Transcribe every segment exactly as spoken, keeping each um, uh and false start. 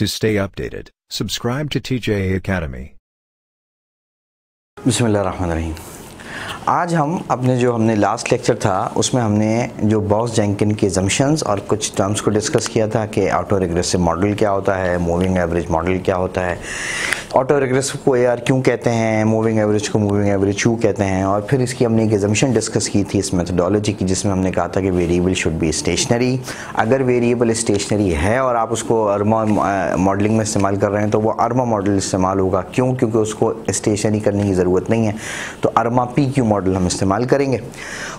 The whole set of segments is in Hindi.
To stay updated, subscribe to T J Academy. बिस्मिल्लाहिर्रहमानिर्रहीम। आज हम अपने जो हमने लास्ट लेक्चर था उसमें हमने जो बॉक्स जेंकिन के assumptions और कुछ टर्म्स को डिस्कस किया था कि ऑटो रिग्रेसिव मॉडल क्या होता है, मूविंग एवरेज मॉडल क्या होता है, ऑटो रिग्रेसिव को ए आर क्यों कहते हैं, मूविंग एवरेज को मूविंग एवरेज क्यों कहते हैं, और फिर इसकी हमने एक assumption डिस्कस की थी इस मेथडोलॉजी की, जिसमें हमने कहा था कि वेरिएबल शुड बी स्टेशनरी। अगर वेरिएबल स्टेशनरी है और आप उसको आर्मा मॉडलिंग में इस्तेमाल कर रहे हैं तो वो आर्मा मॉडल इस्तेमाल होगा। क्यों? क्योंकि उसको स्टेशनरी करने की ज़रूरत नहीं है, तो आर्मा पी क्यू मॉडल हम इस्तेमाल करेंगे।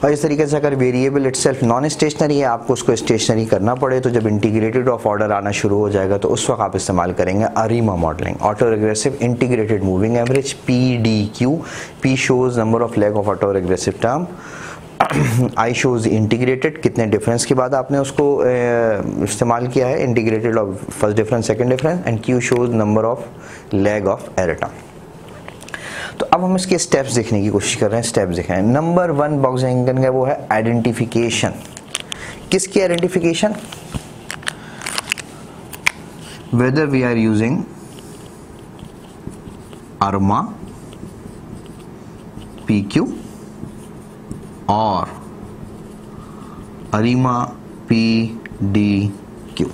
और इस तरीके से अगर वेरिएबल इटसेल्फ नॉन स्टेशनरी है, आपको उसको स्टेशनरी करना पड़े, तो जब इंटीग्रेटेड ऑफ ऑर्डर आना शुरू हो जाएगा तो उस वक्त आप इस्तेमाल करेंगे ARIMA modelling, auto regressive integrated moving average P D Q. P shows number of lag of auto regressive term, I shows integrated कितने डिफरेंस के बाद आपने उसको इस्तेमाल किया है, integrated of first difference second difference, and Q shows number of lag of error term. तो अब हम इसके स्टेप्स देखने की कोशिश कर रहे हैं। स्टेप्स देखें, नंबर वन बॉक्स जेंकिन का वो है आइडेंटिफिकेशन। किसकी identification? Whether we are using ARMA P Q और अरिमा पी डी क्यू।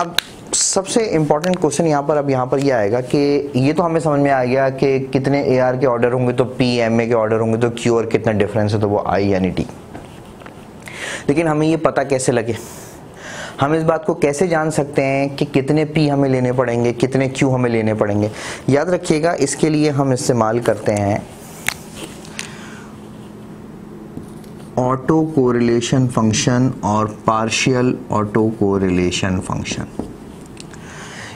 अब सबसे इम्पॉर्टेंट क्वेश्चन यहाँ पर अब यहाँ पर ये आएगा कि ये तो हमें समझ में आ गया कि कितने ए आर के ऑर्डर होंगे तो पी, एम ए के ऑर्डर होंगे तो क्यू, और कितना डिफरेंस है तो वो आई यानी टी। लेकिन हमें ये पता कैसे लगे, हम इस बात को कैसे जान सकते हैं कि कितने पी हमें लेने पड़ेंगे, कितने क्यू हमें लेने पड़ेंगे? याद रखिएगा, इसके लिए हम इस्तेमाल करते हैं ऑटो कोरिलेशन फंक्शन और पार्शियल ऑटो कोरिलेशन फंक्शन।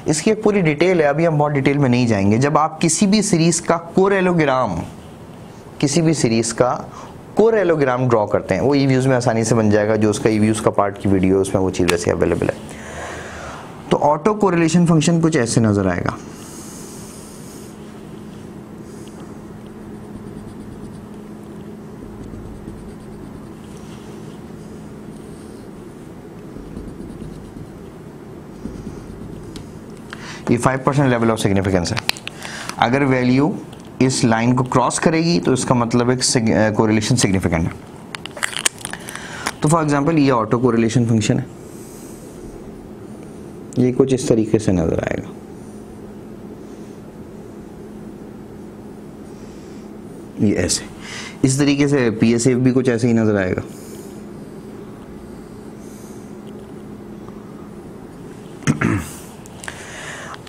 इसकी एक पूरी डिटेल है, अभी हम बहुत डिटेल में नहीं जाएंगे। जब आप किसी भी सीरीज़ का कोरेलोग्राम किसी भी सीरीज़ का कोरेलोग्राम ड्रॉ करते हैं, वो ईव्यूज़ में आसानी से बन जाएगा, जो उसका ईव्यूज़ का पार्ट की वीडियो उसमें वो चीज़ वैसे अवेलेबल है। तो ऑटो कोरिलेशन फंक्शन कुछ ऐसे नज़र आएगा, ये five percent level of significance है। अगर वैल्यू इस लाइन को क्रॉस करेगी तो इसका मतलब एक कोरिलेशन सिग्निफिकेंट है। तो फॉर एग्जांपल ये ऑटो कोरिलेशन फंक्शन है, ये कुछ इस तरीके से नजर आएगा। ये ऐसे इस तरीके से पीएसएफ भी कुछ ऐसे ही नजर आएगा।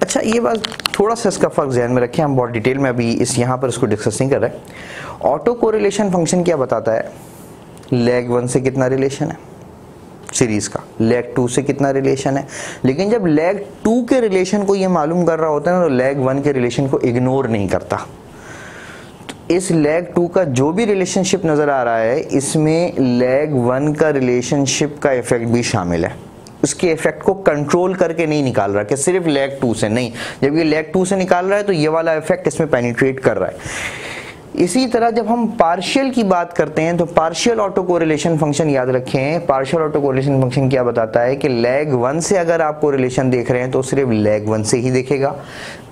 अच्छा, ये बात थोड़ा सा इसका फ़र्क ध्यान में रखें, हम बहुत डिटेल में अभी इस यहाँ पर इसको डिस्कस नहीं कर रहे। ऑटो कोरिलेशन फंक्शन क्या बताता है? लेग वन से कितना रिलेशन है सीरीज़ का, लेग टू से कितना रिलेशन है। लेकिन जब लेग टू के रिलेशन को ये मालूम कर रहा होता है ना, तो लेग वन के रिलेशन को इग्नोर नहीं करता। तो इस लेग टू का जो भी रिलेशनशिप नज़र आ रहा है, इसमें लेग वन का रिलेशनशिप का इफेक्ट भी शामिल है। उसके इफेक्ट को कंट्रोल करके नहीं निकाल रहा कि सिर्फ लेग टू से, नहीं, जब ये लेग टू से निकाल रहा है तो ये वाला इफेक्ट इसमें पेनिट्रेट कर रहा है। इसी तरह जब हम पार्शियल की बात करते हैं तो पार्शियल ऑटो कोरिलेशन फंक्शन, याद रखें पार्शियल ऑटो कोरिलेशन फंक्शन क्या बताता है कि लेग वन से अगर आप कोरिलेशन देख रहे हैं तो सिर्फ लेग वन से ही देखेगा।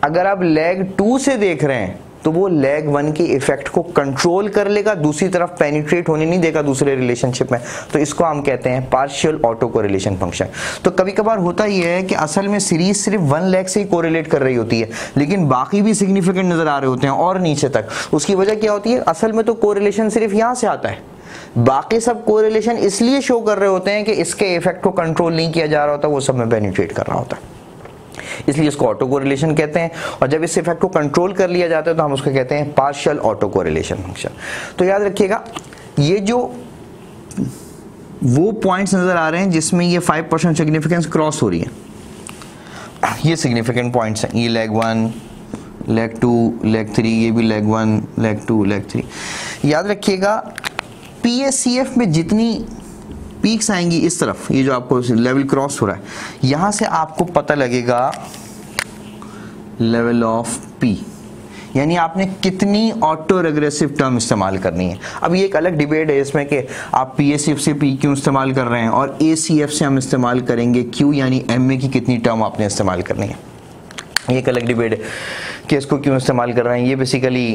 अगर आप लेग टू से देख रहे हैं तो वो लेग वन के इफेक्ट को कंट्रोल कर लेगा, दूसरी तरफ पेनिट्रेट होने नहीं देगा दूसरे रिलेशनशिप में। तो इसको हम कहते हैं पार्शियल ऑटो कोरिलेशन फंक्शन। तो कभी कभार होता यह है कि असल में सीरीज सिर्फ वन लेग से ही कोरिलेट कर रही होती है, लेकिन बाकी भी सिग्निफिकेंट नजर आ रहे होते हैं और नीचे तक। उसकी वजह क्या होती है? असल में तो कोरिलेशन सिर्फ यहाँ से आता है, बाकी सब कोरिलेशन इसलिए शो कर रहे होते हैं कि इसके इफेक्ट को कंट्रोल नहीं किया जा रहा होता, वो सब में पेनिट्रेट कर रहा होता है, इसलिए इसको ऑटो कोरिलेशन कहते हैं। और जब इस इफेक्ट को कंट्रोल कर लिया जाता है तो हम उसको कहते हैं पार्शियल ऑटो कोरिलेशन फंक्शन। तो याद रखिएगा, ये जो वो पॉइंट्स नजर आ रहे हैं जिसमें ये फाइव परसेंट सिग्निफिकेंस क्रॉस हो रही है, ये सिग्निफिकेंट पॉइंट्स हैं। ये lag one, lag two, lag three, ये भी lag one, lag two, lag three. याद रखिएगा पी एस सी एफ में जितनी पीक्स आएंगी इस तरफ, ये जो आपको लेवल क्रॉस हो रहा है, यहाँ से आपको पता लगेगा लेवल ऑफ पी। यानी आपने कितनी ऑटो रेग्रेसिव टर्म इस्तेमाल करनी है। अब ये एक अलग डिबेट है इसमें कि आप पी एस एफ से पी क्यों इस्तेमाल कर रहे हैं और ए सी एफ से हम इस्तेमाल करेंगे क्यू, यानी एम ए की कितनी टर्म आपने इस्तेमाल करनी है, ये एक अलग डिबेट है कि इसको क्यों इस्तेमाल कर रहे हैं। ये बेसिकली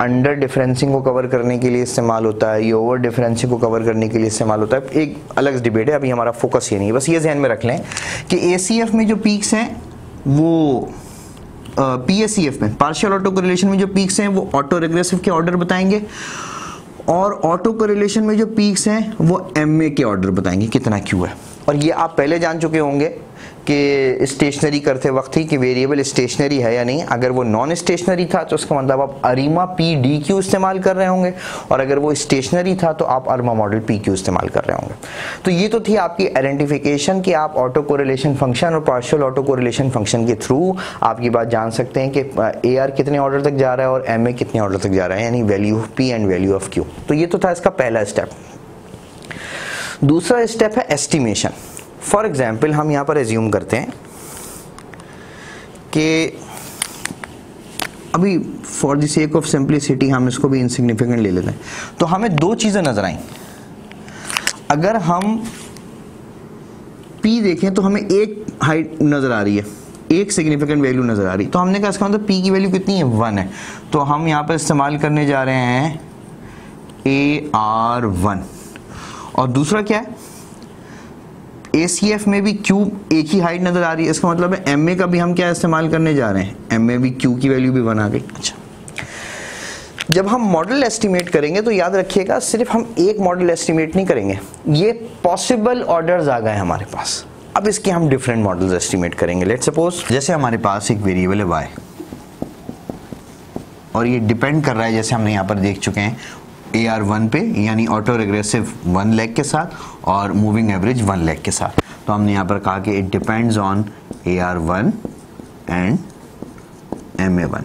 अंडर डिफरेंसिंग को कवर करने के लिए इस्तेमाल होता है, ये ओवर डिफरेंसिंग को कवर करने के लिए इस्तेमाल होता है, एक अलग डिबेट है, अभी हमारा फोकस ये नहीं है। बस ये ध्यान में रख लें कि एसीएफ में जो पीक्स हैं वो पीएसीएफ में पार्शियल ऑटो कोरिलेशन में जो पीक्स हैं वो ऑटो रिग्रेसिव के ऑर्डर बताएंगे और ऑटो कोरिलेशन में जो पीक्स हैं वो एमए के ऑर्डर बताएंगे कितना क्यू है। और ये आप पहले जान चुके होंगे कि स्टेशनरी करते वक्त ही कि वेरिएबल स्टेशनरी है या नहीं। अगर वो नॉन स्टेशनरी था तो उसका मतलब आप अरिमा पी डी क्यू इस्तेमाल कर रहे होंगे और अगर वो स्टेशनरी था तो आप अरमा मॉडल पी क्यू इस्तेमाल कर रहे होंगे। तो ये तो थी आपकी आइडेंटिफिकेशन कि आप ऑटो कोरिलेशन फंक्शन और पार्शियल ऑटो कोरिलेशन फंक्शन के थ्रू आप ये बात जान सकते हैं कि ए आर कितने ऑर्डर तक जा रहा है और एम ए कितने ऑर्डर तक जा रहा है, यानी value of P and value of Q. तो ये तो था इसका पहला स्टेप। दूसरा स्टेप है एस्टिमेशन। फॉर एग्जाम्पल हम यहाँ पर एज्यूम करते हैं कि अभी for the sake of simplicity हम इसको भी इनसिग्निफिकेंट ले लेते हैं। तो हमें दो चीज़ें नज़र आएँ, अगर हम P देखें तो हमें एक हाइट नज़र आ रही है, एक सिग्निफिकेंट वैल्यू नज़र आ रही है। तो हमने कहा इसका मतलब P की वैल्यू कितनी है, वन है। तो हम यहाँ पर इस्तेमाल करने जा रहे हैं ए आर वन। और दूसरा क्या है, A C F में भी Q एक ही हाइट नज़र आ रही है, इसका मतलब है M A का भी हम क्या इस्तेमाल करने जा रहे हैं, M A भी Q की वैल्यू भी वन आ गई। अच्छा, जब हम मॉडल एस्टिमेट करेंगे तो याद रखिएगा सिर्फ हम एक मॉडल एस्टिमेट नहीं करेंगे, ये पॉसिबल ऑर्डर्स आ गए हमारे पास। अब इसके हम डिफरेंट मॉडल्स एस्टिमेट करेंगे। लेट्स सपोज जैसे हमारे पास एक वेरिएबल है Y और ये डिपेंड कर रहा है, जैसे हमने यहाँ पर देख चुके हैं, ए आर वन पे, यानी ऑटो रिग्रेसिव वन लेग के साथ और मूविंग एवरेज वन लेग के साथ। तो हमने यहाँ पर कहा कि it depends on A R one and M A one.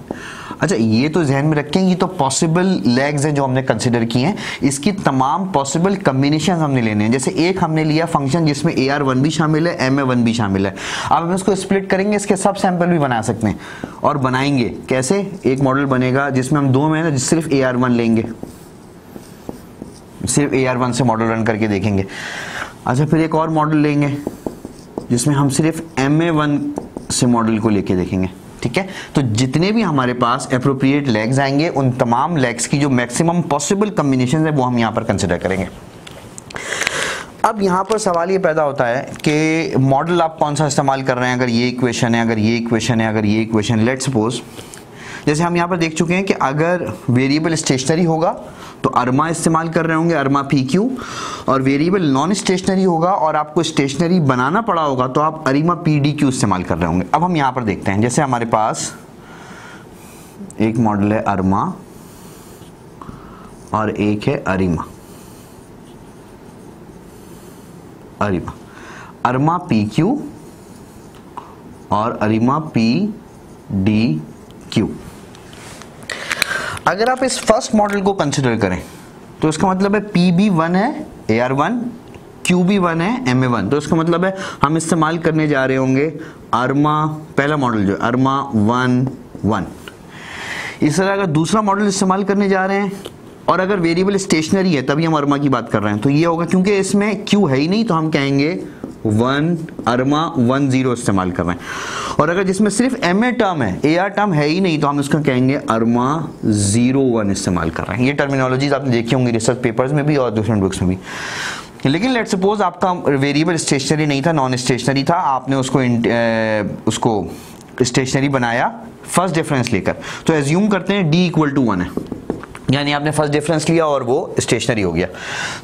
अच्छा, ये तो जहन में रखें, ये तो पॉसिबल लेग्स हैं जो हमने कंसिडर किए हैं, इसकी तमाम पॉसिबल कम्बिनेशन हमने लेने हैं। जैसे एक हमने लिया फंक्शन जिसमें ए आर वन भी शामिल है, एम ए वन भी शामिल है। अब हम इसको स्प्लिट करेंगे, इसके सब सैंपल भी बना सकते हैं और बनाएंगे कैसे, एक मॉडल बनेगा जिसमें हम दो में ना सिर्फ ए आर वन लेंगे, सिर्फ ए आर वन से मॉडल रन करके देखेंगे। अच्छा, फिर एक और मॉडल लेंगे जिसमें हम सिर्फ एम ए वन से मॉडल को लेके देखेंगे। ठीक है, तो जितने भी हमारे पास एप्रोप्रिएट लेग्स आएंगे उन तमाम लेग्स की जो मैक्सिमम पॉसिबल कम्बिनेशन है वो हम यहाँ पर कंसिडर करेंगे। अब यहाँ पर सवाल ये पैदा होता है कि मॉडल आप कौन सा इस्तेमाल कर रहे हैं, अगर ये इक्वेशन है, अगर ये इक्वेशन है, अगर ये इक्वेशन। लेट सपोज जैसे हम यहाँ पर देख चुके हैं कि अगर वेरिएबल स्टेशनरी होगा तो अरमा इस्तेमाल कर रहे होंगे, अरमा पी क्यू, और वेरिएबल नॉन स्टेशनरी होगा और आपको स्टेशनरी बनाना पड़ा होगा तो आप अरिमा पी डी क्यू इस्तेमाल कर रहे होंगे। अब हम यहाँ पर देखते हैं, जैसे हमारे पास एक मॉडल है अरमा और एक है ARIMA. ARIMA ARMA P Q और अरिमा पी डी क्यू। अगर आप इस फर्स्ट मॉडल को कंसिडर करें तो इसका मतलब है पी भी वन है, ए आर वन, क्यू भी वन है, एम ए वन। तो इसका मतलब है हम इस्तेमाल करने जा रहे होंगे अरमा, पहला मॉडल जो अरमा वन वन। इस तरह अगर दूसरा मॉडल इस्तेमाल करने जा रहे हैं और अगर वेरिएबल स्टेशनरी है तभी हम अरमा की बात कर रहे हैं, तो ये होगा क्योंकि इसमें क्यू है ही नहीं तो हम कहेंगे वन अरमा वन जीरो इस्तेमाल कर रहे हैं। और अगर जिसमें सिर्फ एम ए टर्म है, ए आर टर्म है ही नहीं, तो हम इसका कहेंगे अरमा जीरो वन इस्तेमाल कर रहे हैं। ये टर्मिनोलॉजीज आपने देखी होंगी रिसर्च पेपर्स में भी और दूसरे बुक्स में भी। लेकिन लेट सपोज आपका वेरिएबल स्टेशनरी नहीं था, नॉन स्टेशनरी था, आपने उसको ए, उसको स्टेशनरी बनाया फर्स्ट डिफरेंस लेकर। तो एज्यूम करते हैं डी इक्वल टू वन है, यानी आपने फर्स्ट डिफरेंस लिया और वो स्टेशनरी हो गया।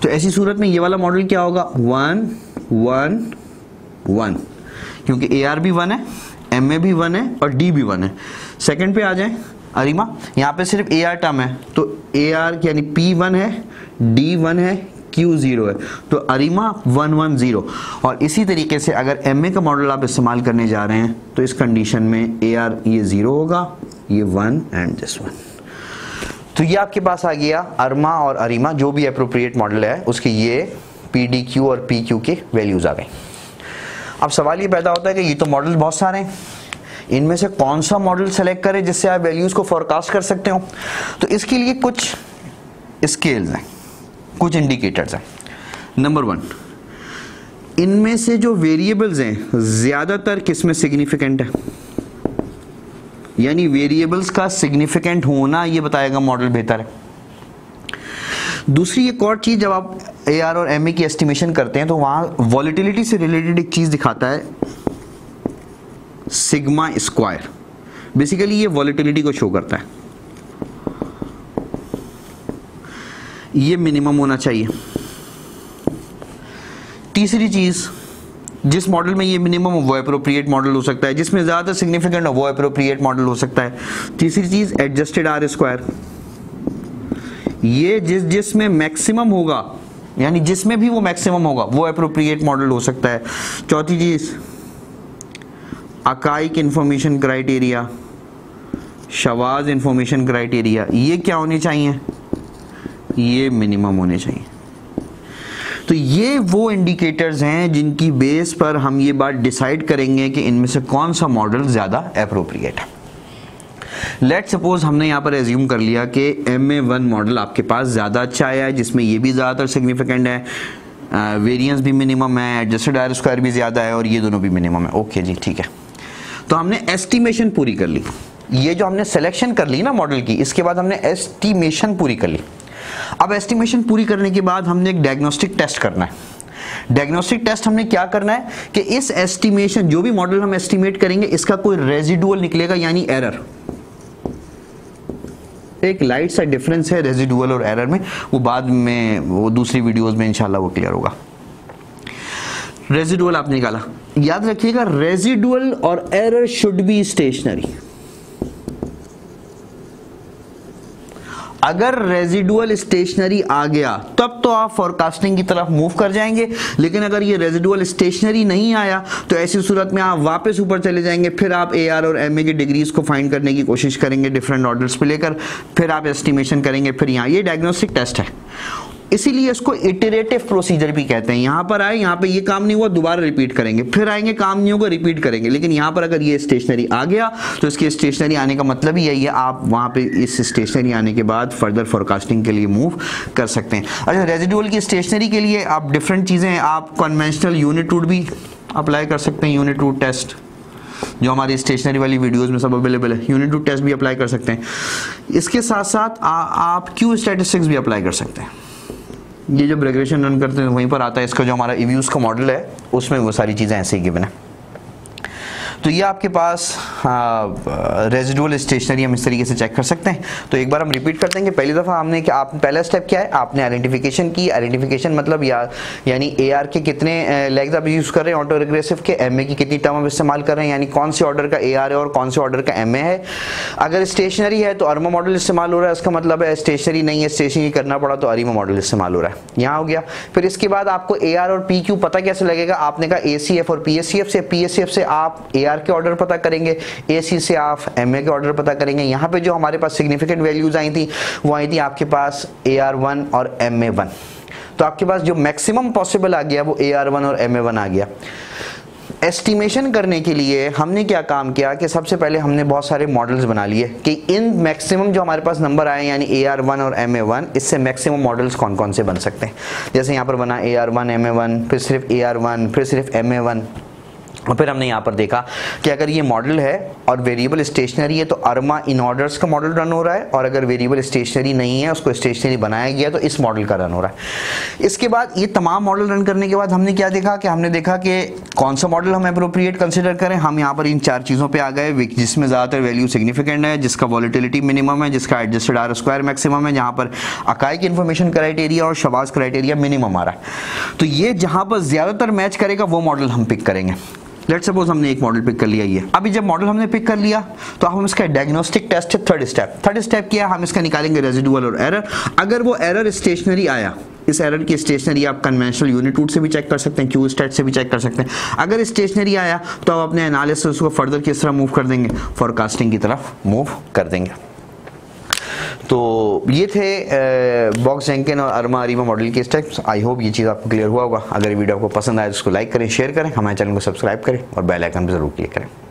तो ऐसी सूरत में ये वाला मॉडल क्या होगा, वन वन वन, क्योंकि ए आर भी वन है, एम ए भी वन है और डी भी वन है। सेकंड पे आ जाए अरिमा, यहाँ पे सिर्फ ए आर टर्म है तो ए आर यानी पी वन है, डी वन है, क्यू जीरो है, तो अरिमा वन वन जीरो। और इसी तरीके से अगर एम ए का मॉडल आप इस्तेमाल करने जा रहे हैं तो इस कंडीशन में ए आर ये ज़ीरो होगा, ये वन एंड दिस वन। तो ये आपके पास आ गया अरमा और अरिमा, जो भी अप्रोप्रिएट मॉडल है उसके ये पी डी क्यू और पी क्यू के वैल्यूज़ आ गए। अब सवाल ये पैदा होता है कि ये तो मॉडल बहुत सारे हैं, इनमें से कौन सा मॉडल सेलेक्ट करें जिससे आप वैल्यूज को फोरकास्ट कर सकते हो। तो इसके लिए कुछ स्केल्स हैं, कुछ इंडिकेटर्स हैं। नंबर वन, इनमें से जो वेरिएबल्स हैं ज़्यादातर किस में सिग्निफिकेंट है, यानी वेरिएबल्स का सिग्निफिकेंट होना ये बताएगा मॉडल बेहतर है। दूसरी एक और चीज़, जब आप ए आर और एम ए की एस्टिमेशन करते हैं तो वहाँ वॉलीटिलिटी से रिलेटेड एक चीज़ दिखाता है सिग्मा स्क्वायर, बेसिकली ये वॉलीटिलिटी को शो करता है। ये मिनिमम होना चाहिए। तीसरी चीज़, जिस मॉडल में ये मिनिमम हो वो एप्रोप्रिएट मॉडल हो सकता है, जिसमें ज़्यादा सिग्निफिकेंट हो वो एप्रोप्रिएट मॉडल हो सकता है। तीसरी चीज़, एडजस्टेड आर स्क्वायर, ये जिस जिसमें मैक्सिमम होगा, यानी जिसमें भी वो मैक्सिमम होगा वो एप्रोप्रिएट मॉडल हो सकता है। चौथी चीज़, अकाइक इन्फॉर्मेशन क्राइटेरिया, शवाज इन्फॉर्मेशन क्राइटेरिया, ये क्या होने चाहिए, ये मिनिमम होने चाहिए। तो ये वो इंडिकेटर्स हैं जिनकी बेस पर हम ये बात डिसाइड करेंगे कि इनमें से कौन सा मॉडल ज़्यादा एप्रोप्रिएट है। लेट सपोज हमने यहाँ पर एज्यूम कर लिया कि एम ए वन मॉडल आपके पास ज़्यादा अच्छा आया है, जिसमें ये भी ज़्यादातर सिग्निफिकेंट है, वेरिएंस भी मिनिमम है, एडजस्टेड आर स्क्वायर भी ज़्यादा है और ये दोनों भी मिनिमम है। ओके जी, ठीक है। तो हमने एस्टिमेशन पूरी कर ली, ये जो हमने सिलेक्शन कर ली ना मॉडल की, इसके बाद हमने एस्टिमेशन पूरी कर ली। अब एस्टिमेशन पूरी करने के बाद हमने एक डायग्नोस्टिक टेस्ट करना है। डायग्नोस्टिक टेस्ट हमने क्या करना है कि इस एस्टिमेशन, जो भी मॉडल हम एस्टिमेट करेंगे, इसका कोई रेजिडुअल निकलेगा, यानी एरर। एक लाइट सा डिफरेंस है रेजिडुअल और एरर में, वो बाद में, वो दूसरी वीडियोस में इंशाल्लाह वो क्लियर होगा। रेजिडुअल आप निकाला, याद रखिएगा रेजिडुअल और एरर शुड बी स्टेशनरी। अगर रेजिडुअल स्टेशनरी आ गया तब तो आप फॉरकास्टिंग की तरफ मूव कर जाएंगे, लेकिन अगर ये रेजिडुअल स्टेशनरी नहीं आया तो ऐसी सूरत में आप वापस ऊपर चले जाएंगे, फिर आप ए आर और एम ए की डिग्रीज को फाइंड करने की कोशिश करेंगे डिफरेंट ऑर्डर्स पे लेकर, फिर आप एस्टिमेशन करेंगे, फिर यहाँ ये डायग्नोस्टिक टेस्ट है। इसीलिए इसको इटरेटिव प्रोसीजर भी कहते हैं। यहाँ पर आए, यहाँ पे ये काम नहीं हुआ, दोबारा रिपीट करेंगे, फिर आएंगे, काम नहीं होगा, रिपीट करेंगे। लेकिन यहाँ पर अगर ये स्टेशनरी आ गया तो इसके स्टेशनरी आने का मतलब ही यही है, आप वहाँ पे इस स्टेशनरी आने के बाद फर्दर फोरकास्टिंग के लिए मूव कर सकते हैं। अच्छा, रेजिडुअल की स्टेशनरी के लिए आप डिफरेंट चीज़ें, आप कन्वेंशनल यूनिट रूट भी अप्लाई कर सकते हैं, यूनिट रूट टेस्ट जो हमारी स्टेशनरी वाली वीडियोस में सब अवेलेबल है, यूनिट रूट टेस्ट भी अप्लाई कर सकते हैं। इसके साथ साथ आप क्यू स्टैटिस्टिक्स भी अप्लाई कर सकते हैं। ये जब रिग्रेशन रन करते हैं वहीं पर आता है, इसका जो हमारा ईव्यूज़ का मॉडल है उसमें वो सारी चीज़ें ऐसे ही गिवन है। तो ये आपके पास रेजिडुअल स्टेशनरी हम इस तरीके से चेक कर सकते हैं। तो एक बार हम रिपीट करते हैं कि पहली दफ़ा हमने क्या, आप पहला स्टेप क्या है, आपने आइडेंटिफिकेशन की। आइडेंटिफिकेशन मतलब या यानी एआर के कितने लेग्स आप यूज़ कर रहे हैं ऑटो रिग्रेसिव के, एमए की कितनी टर्म आप इस्तेमाल कर रहे हैं, यानी कौन से ऑर्डर का एआर है और कौन से ऑर्डर का एमए है। अगर स्टेशनरी है तो आर्मा मॉडल इस्तेमाल हो रहा है, इसका मतलब है स्टेशनरी नहीं है, स्टेशनरी करना पड़ा तो आरिमा मॉडल इस्तेमाल हो रहा है, यहाँ हो गया। फिर इसके बाद आपको एआर और पीक्यू पता कैसे लगेगा, आपने कहा एसीएफ और पीएससीएफ से, पीएससीएफ से आप ए के ऑर्डर पता करेंगे, एसी से आप एमए के ऑर्डर पता करेंगे। यहाँ पे जो हमारे पास सिग्निफिकेंट वैल्यूज आई थी वो आई थी आपके पास ए आर वन और एम ए वन। तो आपके पास जो मैक्सिमम पॉसिबल आ गया वो ए आर वन और एम ए वन आ गया। एस्टिमेशन करने के लिए हमने क्या काम किया कि सबसे पहले हमने बहुत सारे मॉडल्स बना लिए कि इन मैक्सिमम जो हमारे पास नंबर आए, यानी ए आर वन और एम ए वन, इससे मैक्सिमम मॉडल्स कौन कौन से बन सकते हैं। जैसे यहाँ पर बना A R one, M A one, फिर सिर्फ ए आर वन, फिर सिर्फ एम ए वन। और फिर हमने यहाँ पर देखा कि अगर ये मॉडल है और वेरिएबल स्टेशनरी है तो आर्मा इन ऑर्डर्स का मॉडल रन हो रहा है, और अगर वेरिएबल स्टेशनरी नहीं है, उसको स्टेशनरी बनाया गया तो इस मॉडल का रन हो रहा है। इसके बाद ये तमाम मॉडल रन करने के बाद हमने क्या देखा कि हमने देखा कि कौन सा मॉडल हम एप्रोप्रिएट कंसिडर करें। हम यहाँ पर इन चार चीज़ों पर आ गए, जिसमें ज़्यादातर वैल्यू सिग्निफिकेंट है, जिसका वॉलीटिलिटी मिनिमम है, जिसका एडजस्टेड आर स्क्वायर मैक्सिमम है, जहाँ पर अकाइक इन्फॉर्मेशन क्राइटेरिया और शवाज क्राइटेरिया मिनिमम आ रहा है। तो ये जहाँ पर ज़्यादातर मैच करेगा वो मॉडल हम पिक करेंगे। लेट सपोज हमने एक मॉडल पिक कर लिया ये। अभी जब मॉडल हमने पिक कर लिया तो हम इसका डायग्नोस्टिक टेस्ट है, थर्ड स्टेप। थर्ड स्टेप क्या है, हम इसका निकालेंगे रेजिडुअल और एरर। अगर वो एरर स्टेशनरी आया, इस एरर की स्टेशनरी आप कन्वेंशनल यूनिट रूट से भी चेक कर सकते हैं, क्यू स्टेट से भी चेक कर सकते हैं। अगर स्टेशनरी आया तो आप अपने एनालिसिस को फर्दर किस तरह मूव कर देंगे, फॉरकास्टिंग की तरफ मूव कर देंगे। तो ये थे बॉक्स जेंकिन और आर्मा आरिमा मॉडल के स्टेप्स। आई होप ये चीज़ आपको क्लियर हुआ होगा। अगर ये वीडियो आपको पसंद आए तो उसको लाइक करें, शेयर करें, हमारे चैनल को सब्सक्राइब करें और बेल आइकन पर जरूर क्लिक करें।